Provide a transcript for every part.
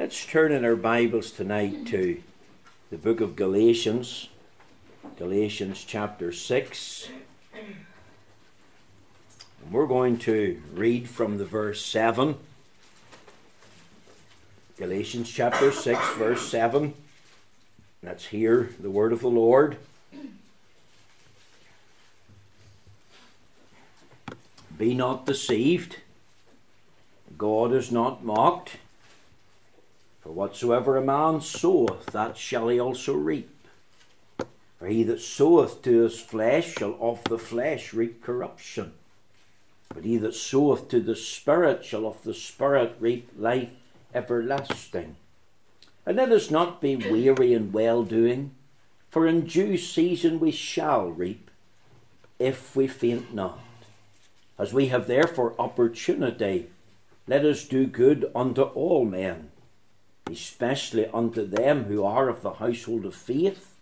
Let's turn in our Bibles tonight to the book of Galatians, Galatians chapter 6. And we're going to read from the verse 7. Galatians chapter 6, verse 7. Let's hear the word of the Lord. Be not deceived. God is not mocked. For whatsoever a man soweth, that shall he also reap. For he that soweth to his flesh shall of the flesh reap corruption. But he that soweth to the Spirit shall of the Spirit reap life everlasting. And let us not be weary in well-doing, for in due season we shall reap, if we faint not. As we have therefore opportunity, let us do good unto all men, especially unto them who are of the household of faith.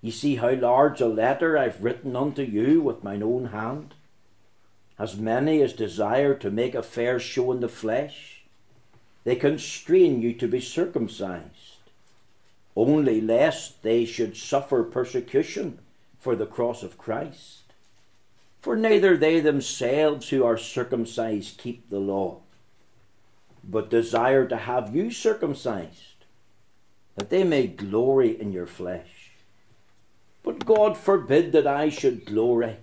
Ye see how large a letter I've written unto you with mine own hand. As many as desire to make a fair show in the flesh, they constrain you to be circumcised, only lest they should suffer persecution for the cross of Christ. For neither they themselves who are circumcised keep the law, but desire to have you circumcised, that they may glory in your flesh. But God forbid that I should glory,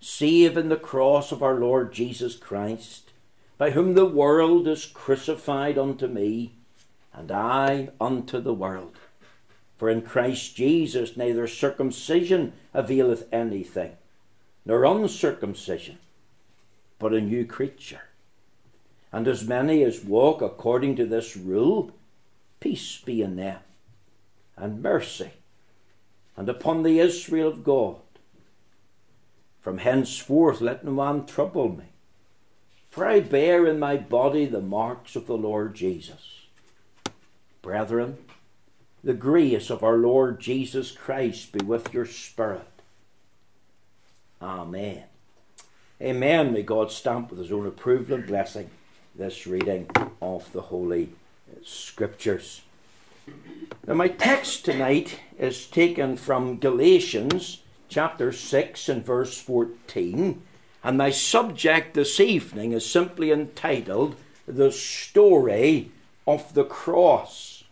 save in the cross of our Lord Jesus Christ, by whom the world is crucified unto me, and I unto the world. For in Christ Jesus neither circumcision availeth anything, nor uncircumcision, but a new creature. And as many as walk according to this rule, peace be in them, and mercy, and upon the Israel of God. From henceforth let no man trouble me, for I bear in my body the marks of the Lord Jesus. Brethren, the grace of our Lord Jesus Christ be with your spirit. Amen. Amen. May God stamp with his own approval and blessing this reading of the Holy Scriptures. Now, my text tonight is taken from Galatians chapter 6 and verse 14, and my subject this evening is simply entitled The Story of the Cross.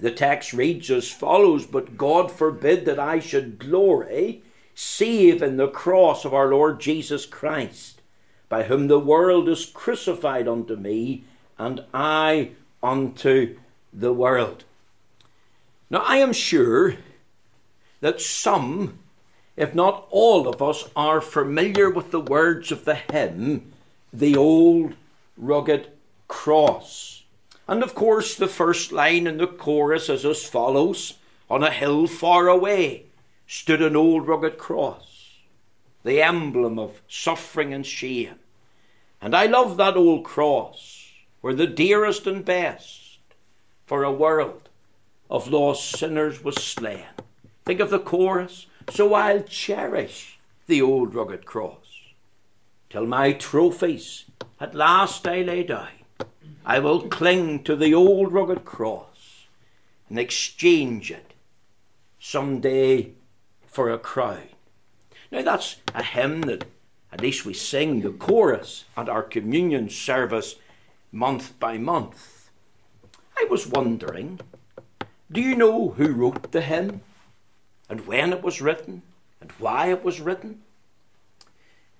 The text reads as follows: But God forbid that I should glory, save in the cross of our Lord Jesus Christ, by whom the world is crucified unto me, and I unto the world. Now, I am sure that some, if not all of us, are familiar with the words of the hymn, The Old Rugged Cross. And of course, the first line in the chorus is as follows: On a hill far away stood an old rugged cross, the emblem of suffering and shame. And I love that old cross, where the dearest and best for a world of lost sinners was slain. Think of the chorus: So I'll cherish the old rugged cross, till my trophies at last I lay down. I will cling to the old rugged cross, and exchange it some day for a crown. Now, that's a hymn that at least we sing the chorus at our communion service month by month. I was wondering, do you know who wrote the hymn, and when it was written, and why it was written?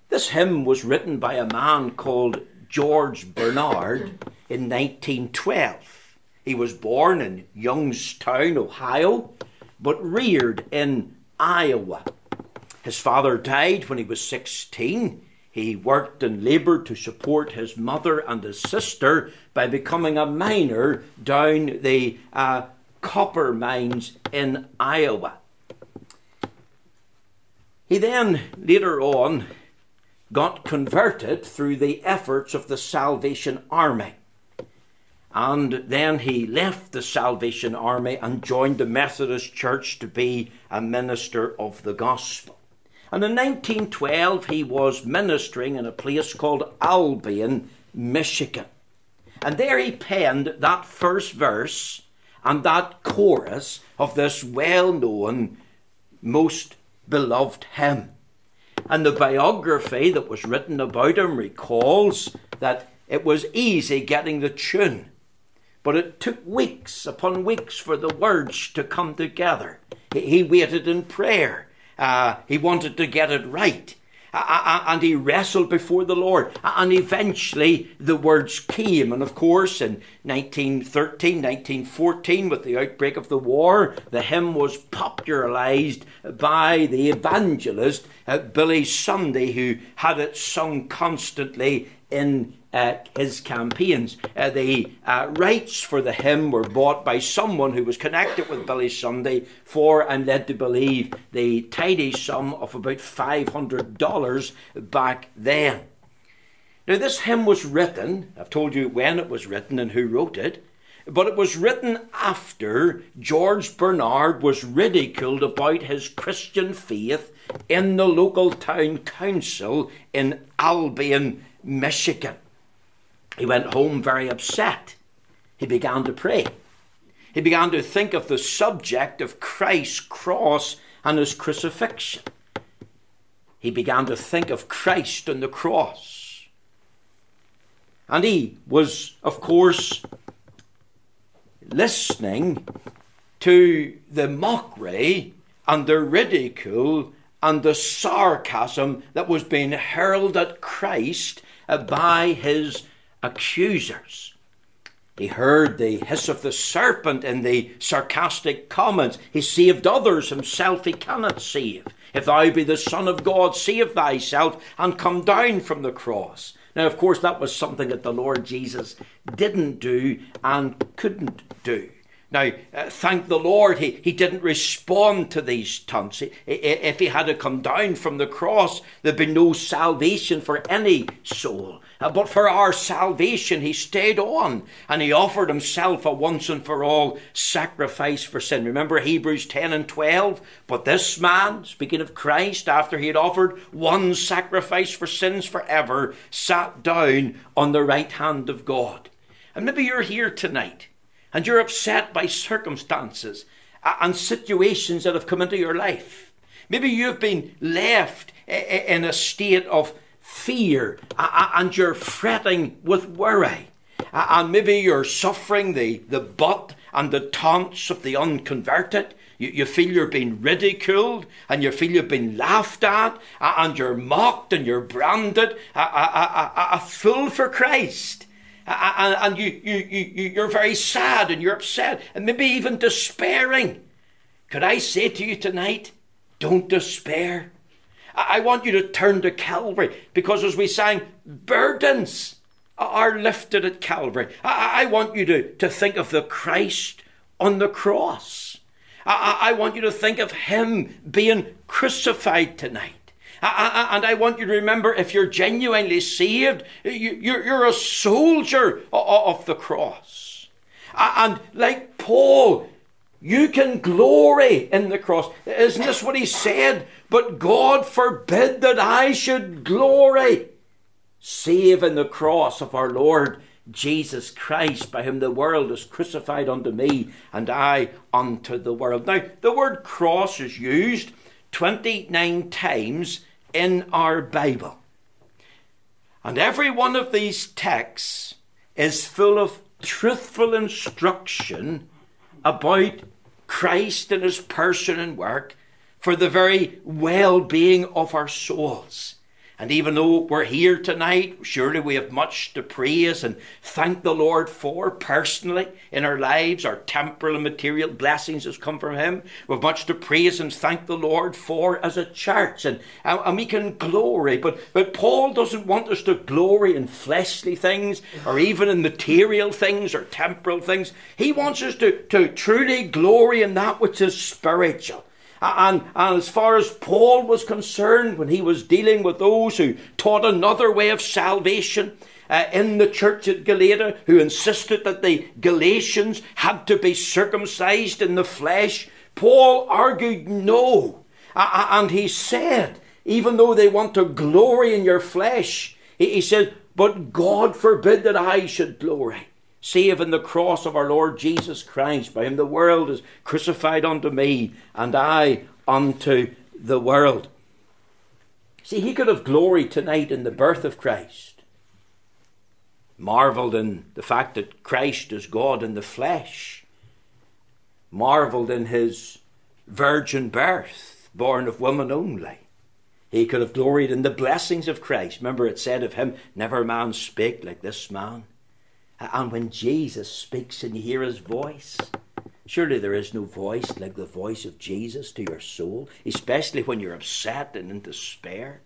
This hymn was written by a man called George Bernard in 1912. He was born in Youngstown, Ohio, but reared in Iowa. His father died when he was 16. He worked and laboured to support his mother and his sister by becoming a miner down the copper mines in Iowa. He then later on got converted through the efforts of the Salvation Army. And then he left the Salvation Army and joined the Methodist Church to be a minister of the gospel. And in 1912, he was ministering in a place called Albion, Michigan. And there he penned that first verse and that chorus of this well-known, most beloved hymn. And the biography that was written about him recalls that it was easy getting the tune, but it took weeks upon weeks for the words to come together. He waited in prayer. He wanted to get it right. And he wrestled before the Lord. And eventually the words came. And of course, in 1913, 1914, with the outbreak of the war, the hymn was popularised by the evangelist Billy Sunday, who had it sung constantly in his campaigns. The rights for the hymn were bought by someone who was connected with Billy Sunday for, and led to believe, the tidy sum of about $500 back then. Now, this hymn was written, I've told you when it was written and who wrote it, but it was written after George Bernard was ridiculed about his Christian faith in the local town council in Albion, Michigan. He went home very upset. He began to pray. He began to think of the subject of Christ's cross and his crucifixion. He began to think of Christ and the cross. And he was, of course, listening to the mockery and the ridicule and the sarcasm that was being hurled at Christ by his accusers. He heard the hiss of the serpent and the sarcastic comments. He saved others, himself he cannot save. If thou be the Son of God, save thyself and come down from the cross. Now, of course, that was something that the Lord Jesus didn't do and couldn't do. Now, thank the Lord, he didn't respond to these taunts. If he had to come down from the cross, there'd be no salvation for any soul. But for our salvation, he stayed on, and he offered himself a once and for all sacrifice for sin. Remember Hebrews 10 and 12? But this man, speaking of Christ, after he had offered one sacrifice for sins forever, sat down on the right hand of God. And maybe you're here tonight, and you're upset by circumstances and situations that have come into your life. Maybe you've been left in a state of fear and you're fretting with worry. And maybe you're suffering the butt and the taunts of the unconverted. You feel you're being ridiculed, and you feel you've been laughed at, and you're mocked and you're branded a fool for Christ. And you're very sad and you're upset and maybe even despairing. Could I say to you tonight, don't despair. I want you to turn to Calvary, because as we sang, burdens are lifted at Calvary. I want you to think of the Christ on the cross. I want you to think of him being crucified tonight. And I want you to remember, if you're genuinely saved, you're a soldier of the cross. And like Paul, you can glory in the cross. Isn't this what he said? But God forbid that I should glory, save in the cross of our Lord Jesus Christ, by whom the world is crucified unto me, and I unto the world. Now, the word cross is used 29 times in our Bible. And every one of these texts is full of truthful instruction about Christ and his person and work for the very well-being of our souls. And even though we're here tonight, surely we have much to praise and thank the Lord for personally in our lives. Our temporal and material blessings has come from him. We have much to praise and thank the Lord for as a church. And we can glory. But Paul doesn't want us to glory in fleshly things or even in material things or temporal things. He wants us to truly glory in that which is spiritual. And as far as Paul was concerned, when he was dealing with those who taught another way of salvation in the church at Galatia, who insisted that the Galatians had to be circumcised in the flesh, Paul argued no. And he said, even though they want to glory in your flesh, he said, but God forbid that I should glory. save in the cross of our Lord Jesus Christ, by whom the world is crucified unto me, and I unto the world. See, he could have gloried tonight in the birth of Christ, marvelled in the fact that Christ is God in the flesh, marvelled in his virgin birth, born of woman only. He could have gloried in the blessings of Christ. Remember, it said of him, never man spake like this man. And when Jesus speaks and you hear his voice, surely there is no voice like the voice of Jesus to your soul, especially when you're upset and in despair.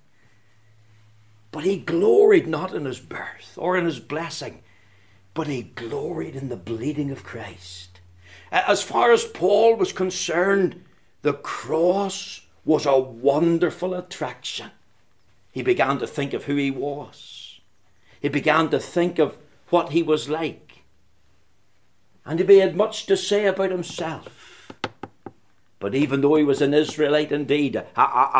But he gloried not in his birth or in his blessing, but he gloried in the bleeding of Christ. As far as Paul was concerned, the cross was a wonderful attraction. He began to think of who he was. He began to think of what he was like. And he had much to say about himself. But even though he was an Israelite indeed, a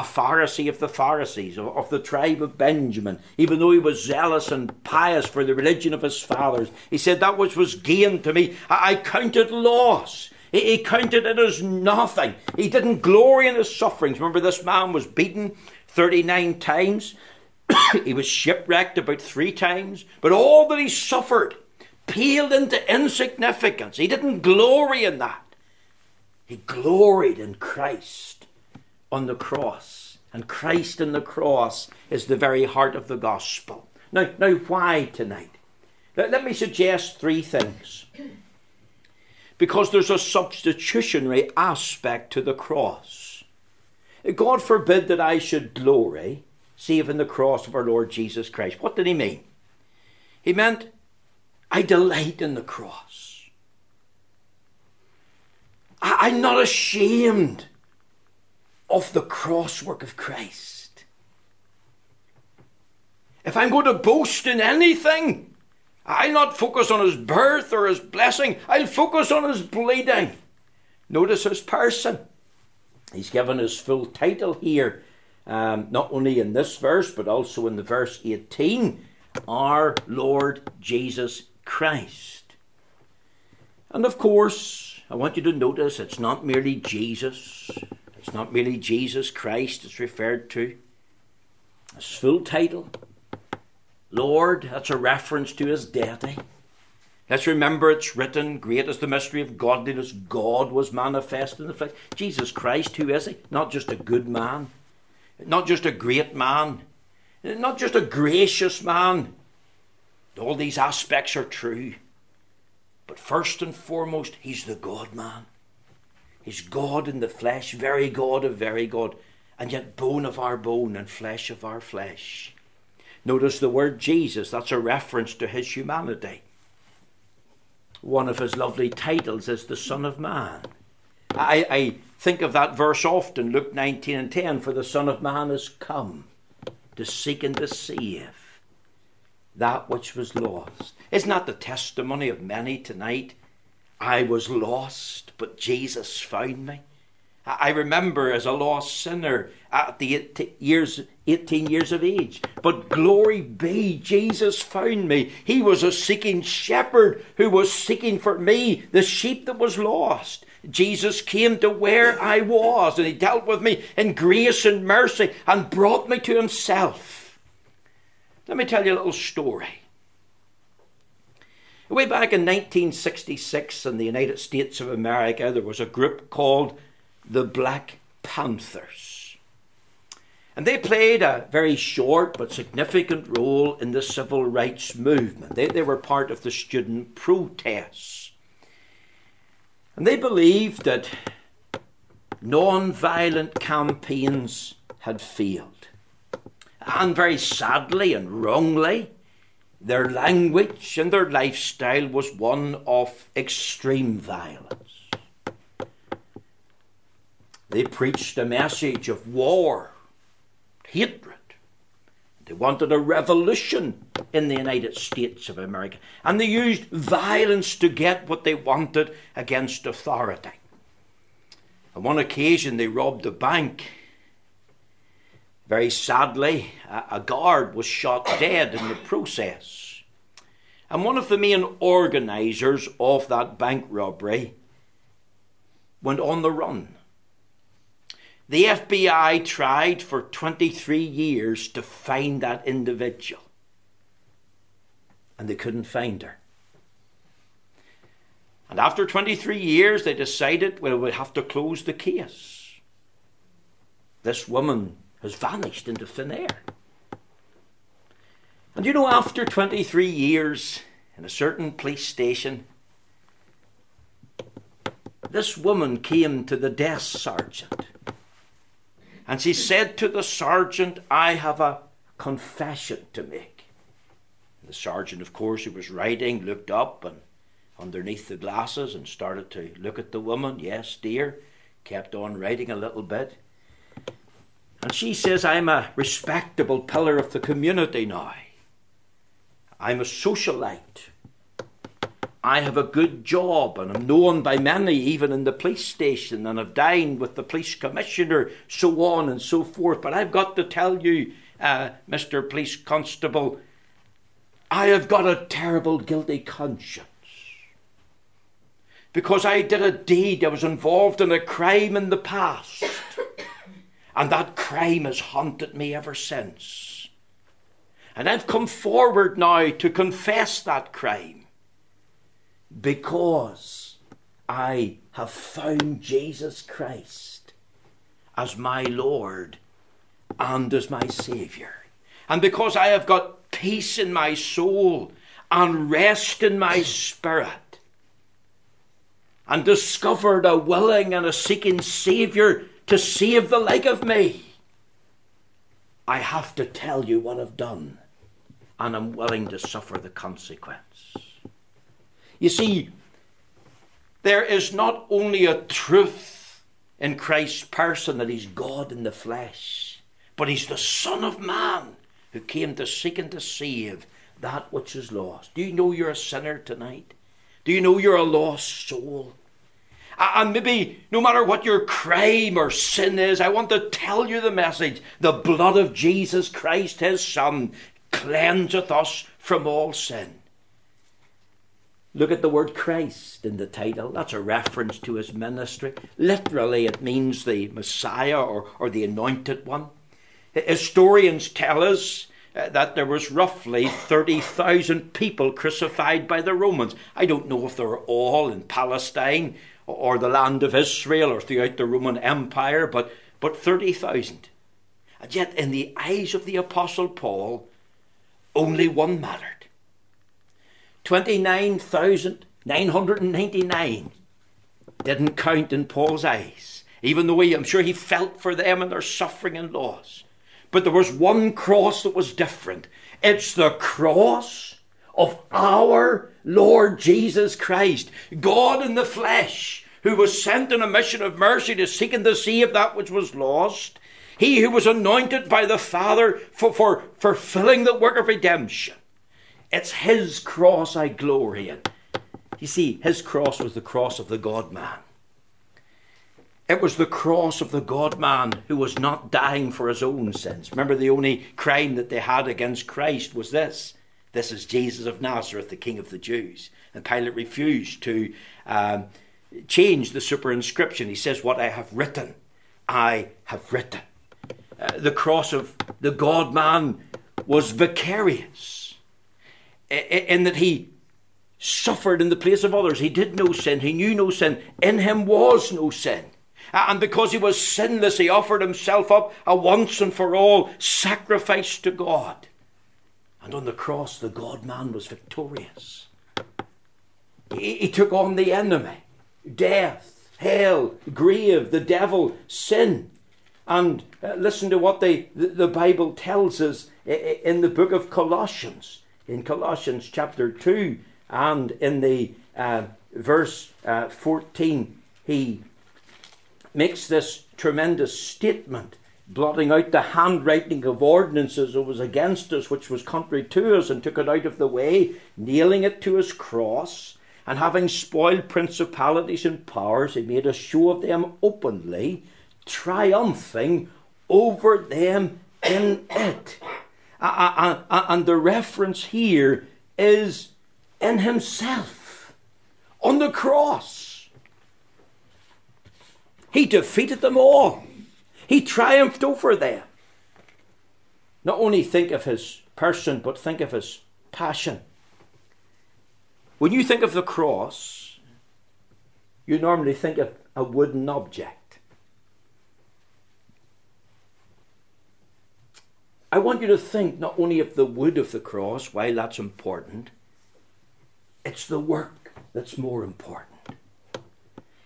Pharisee of the Pharisees, of the tribe of Benjamin, even though he was zealous and pious for the religion of his fathers, he said, that which was gain to me, I counted loss. He counted it as nothing. He didn't glory in his sufferings. Remember, this man was beaten 39 times. He was shipwrecked about 3 times. But all that he suffered paled into insignificance. He didn't glory in that. He gloried in Christ on the cross. And Christ in the cross is the very heart of the gospel. Now why tonight? Let me suggest 3 things. Because there's a substitutionary aspect to the cross. God forbid that I should glory save in the cross of our Lord Jesus Christ. What did he mean? He meant, I delight in the cross. I'm not ashamed of the cross work of Christ. If I'm going to boast in anything, I'll not focus on his birth or his blessing. I'll focus on his bleeding. Notice his person. He's given his full title here, not only in this verse, but also in the verse 18, our Lord Jesus Christ. And of course, I want you to notice it's not merely Jesus. It's not merely Jesus Christ it's referred to. His full title, Lord, that's a reference to his deity. Let's remember it's written, great is the mystery of godliness. God was manifest in the flesh. Jesus Christ, who is he? Not just a good man. Not just a great man. Not just a gracious man. All these aspects are true. But first and foremost, he's the God-man. He's God in the flesh, very God of very God, and yet bone of our bone and flesh of our flesh. Notice the word Jesus, that's a reference to his humanity. One of his lovely titles is the Son of Man. I think of that verse often, Luke 19:10, for the Son of Man is come to seek and to save that which was lost. Isn't that the testimony of many tonight? I was lost, but Jesus found me. I remember as a lost sinner at the 18 years of age. But glory be, Jesus found me. He was a seeking shepherd who was seeking for me, the sheep that was lost. Jesus came to where I was, and he dealt with me in grace and mercy and brought me to himself. Let me tell you a little story. Way back in 1966 in the United States of America, there was a group called the Black Panthers. And they played a very short but significant role in the civil rights movement. They were part of the student protests. And they believed that non-violent campaigns had failed. And very sadly and wrongly, their language and their lifestyle was one of extreme violence. They preached a message of war, hatred. They wanted a revolution in the United States of America. And they used violence to get what they wanted against authority. On one occasion, they robbed a bank. Very sadly, a guard was shot dead in the process. And one of the main organisers of that bank robbery went on the run. The FBI tried for 23 years to find that individual, and they couldn't find her. And after 23 years, they decided, well, we'd have to close the case. This woman has vanished into thin air. And you know, after 23 years in a certain police station, this woman came to the desk sergeant. And she said to the sergeant, I have a confession to make. And the sergeant, of course, who was writing, looked up and underneath the glasses and started to look at the woman. Yes, dear. Kept on writing a little bit. And she says, I'm a respectable pillar of the community now. I'm a socialite. I have a good job and I'm known by many, even in the police station, and I've dined with the police commissioner, so on and so forth. But I've got to tell you, Mr. Police Constable, I have got a terrible guilty conscience. Because I did a deed, I was involved in a crime in the past. And that crime has haunted me ever since. And I've come forward now to confess that crime. Because I have found Jesus Christ as my Lord and as my Saviour. And because I have got peace in my soul and rest in my spirit, and discovered a willing and a seeking Saviour to save the like of me, I have to tell you what I've done, and I'm willing to suffer the consequence. You see, there is not only a truth in Christ's person that he's God in the flesh, but he's the Son of Man who came to seek and to save that which is lost. Do you know you're a sinner tonight? Do you know you're a lost soul? And maybe no matter what your crime or sin is, I want to tell you the message. The blood of Jesus Christ, his Son, cleanseth us from all sin. Look at the word Christ in the title. That's a reference to his ministry. Literally, it means the Messiah or the Anointed One. Historians tell us that there was roughly 30,000 people crucified by the Romans. I don't know if they were all in Palestine or the land of Israel or throughout the Roman Empire, but 30,000. And yet, in the eyes of the Apostle Paul, only one mattered. 29,999 didn't count in Paul's eyes, even though I'm sure he felt for them and their suffering and loss. But there was one cross that was different. It's the cross of our Lord Jesus Christ, God in the flesh, who was sent in a mission of mercy to seek and to save that which was lost. He who was anointed by the Father for fulfilling the work of redemption. It's his cross I glory in. You see, his cross was the cross of the God-man. It was the cross of the God-man who was not dying for his own sins. Remember, the only crime that they had against Christ was this. This is Jesus of Nazareth, the King of the Jews. And Pilate refused to change the superinscription. He says, what I have written, I have written. The cross of the God-man was vicarious, in that he suffered in the place of others. He did no sin. He knew no sin. In him was no sin. And because he was sinless, he offered himself up a once and for all sacrifice to God. And on the cross, the God-man was victorious. He took on the enemy, death, hell, grave, the devil, sin. And listen to what the Bible tells us in the book of Colossians. In Colossians chapter 2 and in the verse 14, he makes this tremendous statement, blotting out the handwriting of ordinances that was against us, which was contrary to us, and took it out of the way, nailing it to his cross, and having spoiled principalities and powers, he made a show of them openly, triumphing over them in it. And the reference here is and himself on the cross. He defeated them all. He triumphed over them. Not only think of his person, but think of his passion. When you think of the cross, you normally think of a wooden object. I want you to think not only of the wood of the cross, while that's important, it's the work that's more important.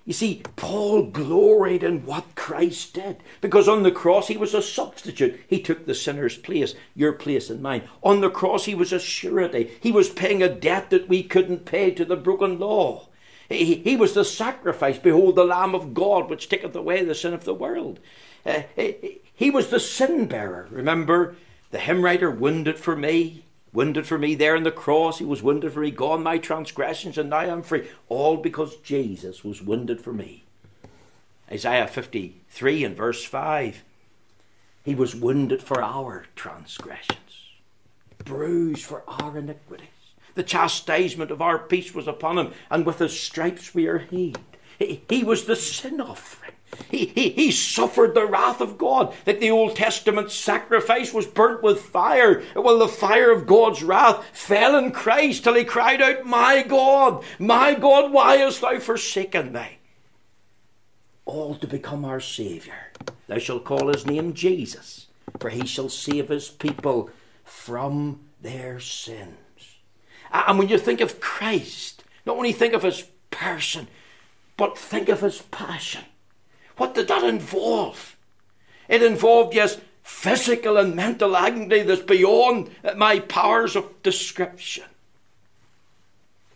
You see, Paul gloried in what Christ did, because on the cross he was a substitute. He took the sinner's place, your place and mine. On the cross he was a surety. He was paying a debt that we couldn't pay to the broken law. He was the sacrifice. Behold the Lamb of God, which taketh away the sin of the world. He was the sin bearer. Remember the hymn writer, wounded for me there on the cross. He was wounded for me. Gone my transgressions, and now I am free. All because Jesus was wounded for me. Isaiah 53 and verse 5. He was wounded for our transgressions. Bruised for our iniquities. The chastisement of our peace was upon him, and with his stripes we are healed. He was the sin offering. He suffered the wrath of God. Like the Old Testament sacrifice was burnt with fire. Well, the fire of God's wrath fell in Christ till he cried out, my God, why hast thou forsaken me? All to become our Saviour. Thou shalt call his name Jesus, for he shall save his people from their sins. And when you think of Christ, not only think of his person, but think of his passion. What did that involve? It involved, yes, physical and mental agony that's beyond my powers of description.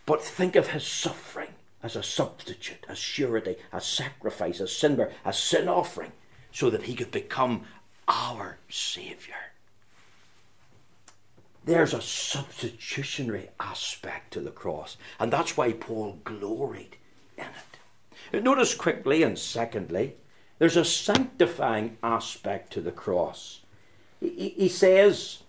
But think of his suffering as a substitute, as surety, as sacrifice, as sin bearer, as sin offering, so that he could become our Saviour. There's a substitutionary aspect to the cross, and that's why Paul gloried in it. Notice quickly, and secondly, there's a sanctifying aspect to the cross. He says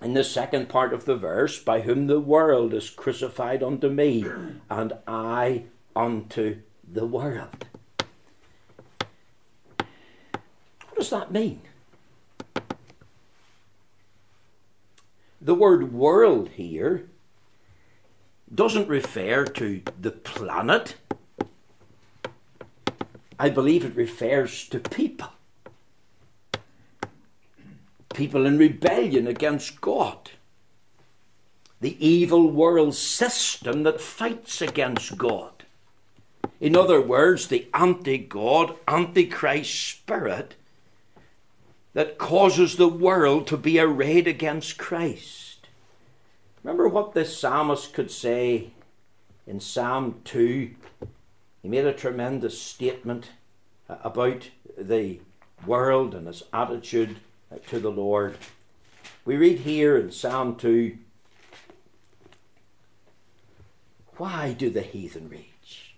in the second part of the verse, by whom the world is crucified unto me, and I unto the world. What does that mean? The word world here doesn't refer to the planet. I believe it refers to people. People in rebellion against God. The evil world system that fights against God. In other words, the anti-God, anti-Christ spirit that causes the world to be arrayed against Christ. Remember what this psalmist could say in Psalm 2. He made a tremendous statement about the world and its attitude to the Lord. We read here in Psalm 2, why do the heathen rage?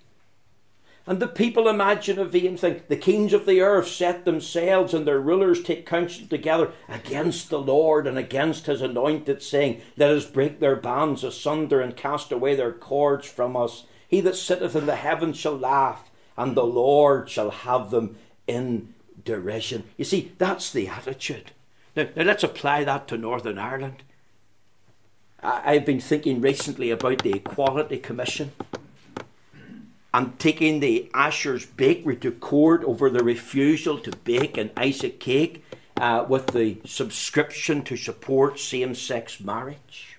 And the people imagine a vain thing. The kings of the earth set themselves, and their rulers take counsel together against the Lord and against his anointed, saying, let us break their bands asunder and cast away their cords from us. He that sitteth in the heavens shall laugh, and the Lord shall have them in derision. You see, that's the attitude. Now let's apply that to Northern Ireland. I've been thinking recently about the Equality Commission. And taking the Asher's Bakery to court over the refusal to bake an Isaac cake with the subscription to support same-sex marriage.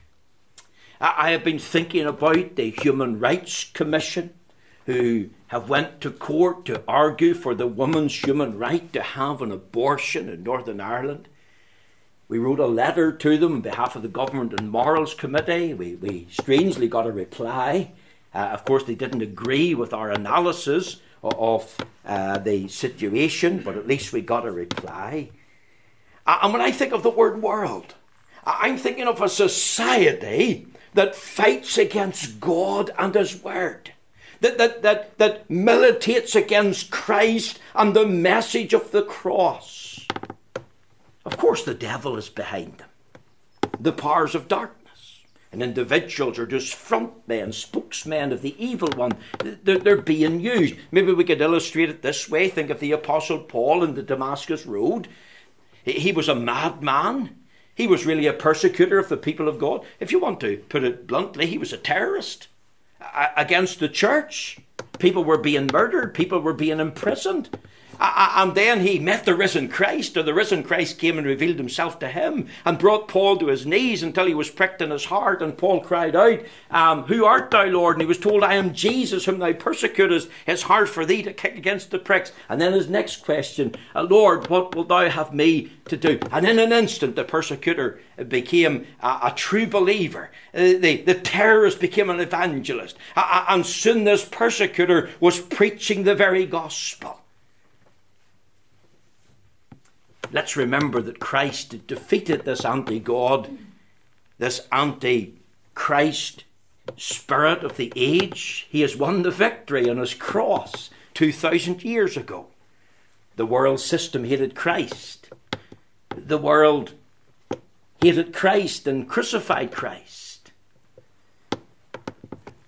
I have been thinking about the Human Rights Commission, who have went to court to argue for the woman's human right to have an abortion in Northern Ireland. We wrote a letter to them on behalf of the Government and Morals Committee. We strangely got a reply. Of course, they didn't agree with our analysis of the situation, but at least we got a reply. And when I think of the word world, I'm thinking of a society that fights against God and his word, that militates against Christ and the message of the cross. Of course, the devil is behind them, the powers of darkness. and individuals are just front men, spokesmen of the evil one. They're being used. Maybe we could illustrate it this way. Think of the Apostle Paul in the Damascus Road. He was a madman. He was really a persecutor of the people of God. If you want to put it bluntly, he was a terrorist against the church. People were being murdered. People were being imprisoned. And then he met the risen Christ, or the risen Christ came and revealed himself to him and brought Paul to his knees until he was pricked in his heart. And Paul cried out, "Who art thou, Lord?" And he was told, "I am Jesus whom thou persecutest. It's hard for thee to kick against the pricks." And then his next question, "Lord, what wilt thou have me to do?" And in an instant, the persecutor became a true believer. The terrorist became an evangelist. And soon this persecutor was preaching the very gospel. Let's remember that Christ defeated this anti-God, this anti-Christ spirit of the age. He has won the victory on his cross 2,000 years ago. The world system hated Christ. The world hated Christ and crucified Christ.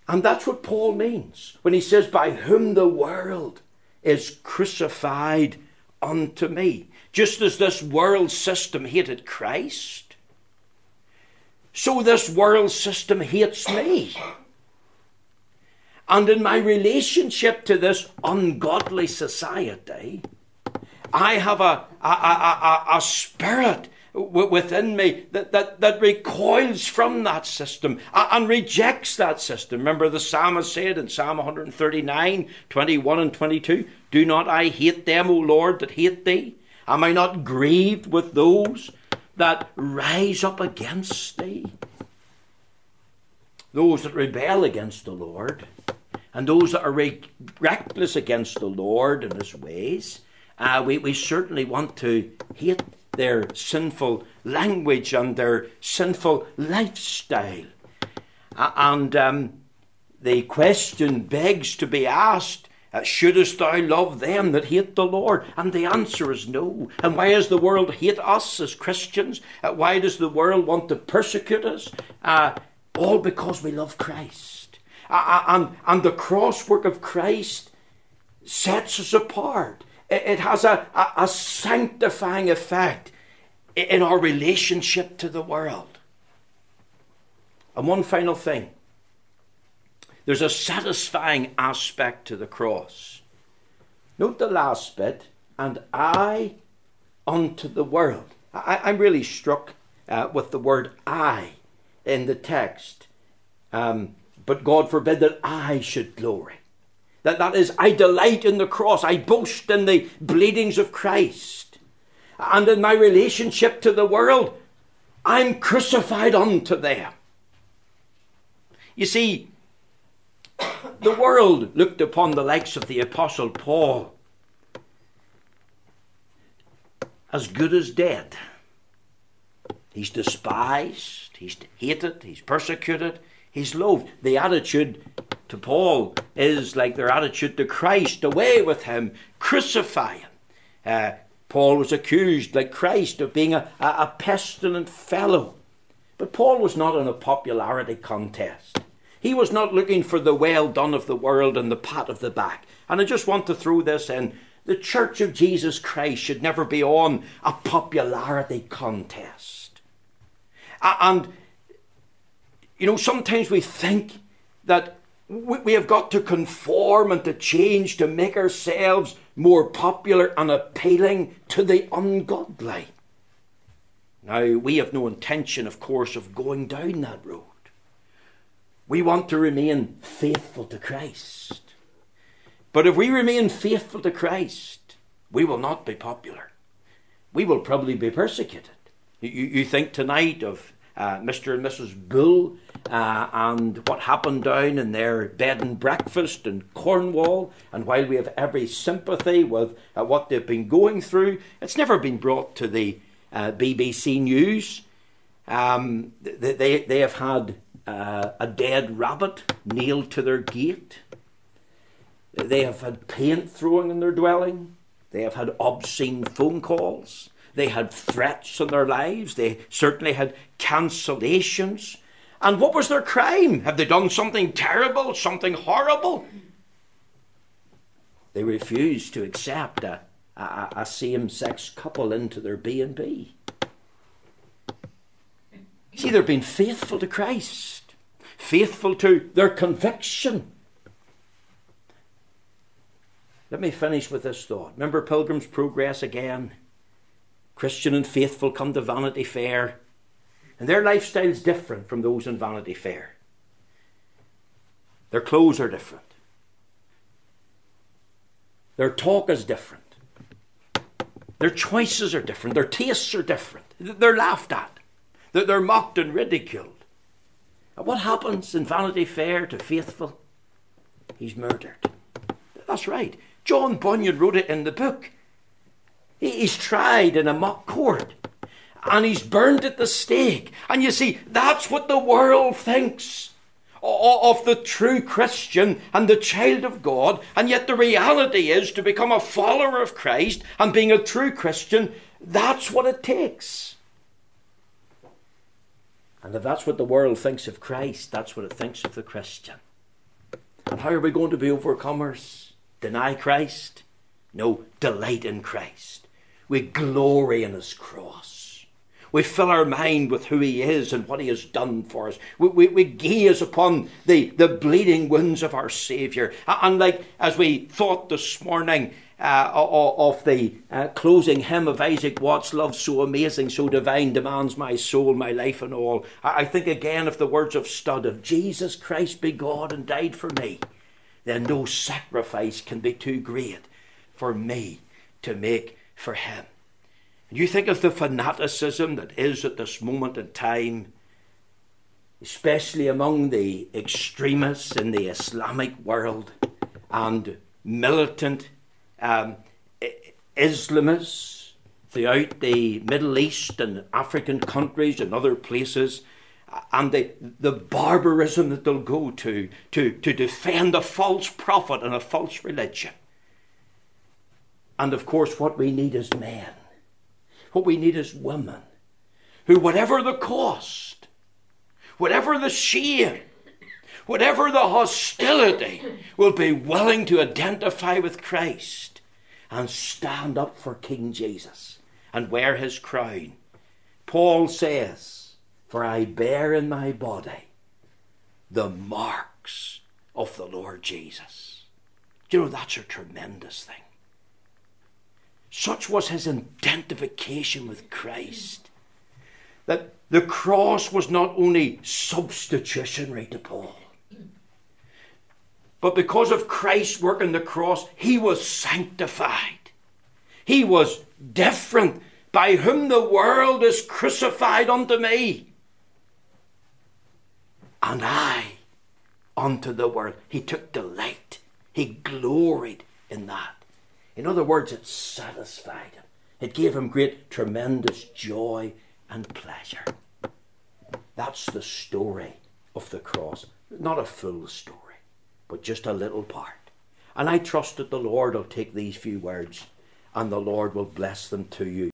And that's what Paul means when he says, "By whom the world is crucified unto me." Just as this world system hated Christ, so this world system hates me. And in my relationship to this ungodly society, I have a spirit within me that recoils from that system and rejects that system. Remember the psalmist said in Psalm 139, 21 and 22, "Do not I hate them, O Lord, that hate thee? Am I not grieved with those that rise up against thee?" Those that rebel against the Lord and those that are reckless against the Lord and his ways, we certainly want to hate their sinful language and their sinful lifestyle. And the question begs to be asked, shouldest thou love them that hate the Lord? And the answer is no. And why does the world hate us as Christians? Why does the world want to persecute us? All because we love Christ. And the cross work of Christ sets us apart. It has a sanctifying effect in our relationship to the world. And one final thing. There's a satisfying aspect to the cross. Note the last bit, "and I unto the world." I'm really struck with the word "I" in the text. But God forbid that I should glory. That is, I delight in the cross. I boast in the bleedings of Christ. And in my relationship to the world, I'm crucified unto them. You see, the world looked upon the likes of the Apostle Paul as good as dead. He's despised, he's hated, he's persecuted, he's loathed. The attitude to Paul is like their attitude to Christ: away with him, crucify him. Paul was accused, like Christ, of being a pestilent fellow. But Paul was not in a popularity contest. He was not looking for the well done of the world and the pat of the back. And I just want to throw this in. The Church of Jesus Christ should never be on a popularity contest. And, you know, sometimes we think that we have got to conform and to change to make ourselves more popular and appealing to the ungodly. Now, we have no intention, of course, of going down that road. We want to remain faithful to Christ. But if we remain faithful to Christ, we will not be popular. We will probably be persecuted. You think tonight of Mr. and Mrs. Bull and what happened down in their bed and breakfast in Cornwall. And while we have every sympathy with what they've been going through, it's never been brought to the BBC News. They have had a dead rabbit nailed to their gate. They have had paint thrown in their dwelling. They have had obscene phone calls. They had threats in their lives. They certainly had cancellations. And what was their crime? Have they done something terrible, something horrible? They refused to accept a same-sex couple into their B&B. See, they've been faithful to Christ, faithful to their conviction. Let me finish with this thought. Remember Pilgrim's Progress again? Christian and faithful come to Vanity Fair. And their lifestyle is different from those in Vanity Fair. Their clothes are different. Their talk is different. Their choices are different. Their tastes are different. They're laughed at. They're mocked and ridiculed. And what happens in Vanity Fair to faithful? He's murdered. That's right. John Bunyan wrote it in the book. He's tried in a mock court. And he's burned at the stake. And you see, that's what the world thinks of the true Christian and the child of God. And yet the reality is, to become a follower of Christ and being a true Christian, that's what it takes. And if that's what the world thinks of Christ, that's what it thinks of the Christian. And how are we going to be overcomers? Deny Christ? No, delight in Christ. We glory in his cross. We fill our mind with who he is and what he has done for us. We gaze upon the bleeding wounds of our Saviour. And like as we thought this morning of the closing hymn of Isaac Watts, "Love so amazing, so divine, demands my soul, my life and all." I think again of the words of Stud, "If Jesus Christ be God and died for me, then no sacrifice can be too great for me to make for him." And you think of the fanaticism that is at this moment in time, especially among the extremists in the Islamic world and militant Islamists throughout the Middle East and African countries and other places, and the barbarism that they'll go to defend a false prophet and a false religion. And of course, what we need is men. What we need is women who, whatever the cost, whatever the shame, whatever the hostility, will be willing to identify with Christ and stand up for King Jesus and wear his crown. Paul says, "For I bear in my body the marks of the Lord Jesus." Do you know, that's a tremendous thing. Such was his identification with Christ, that the cross was not only substitutionary to Paul, but because of Christ's work on the cross, he was sanctified. He was different. "By whom the world is crucified unto me, and I unto the world." He took delight. He gloried in that. In other words, it satisfied him. It gave him great, tremendous joy and pleasure. That's the story of the cross. Not a full story, but just a little part. And I trust that the Lord will take these few words and the Lord will bless them to you.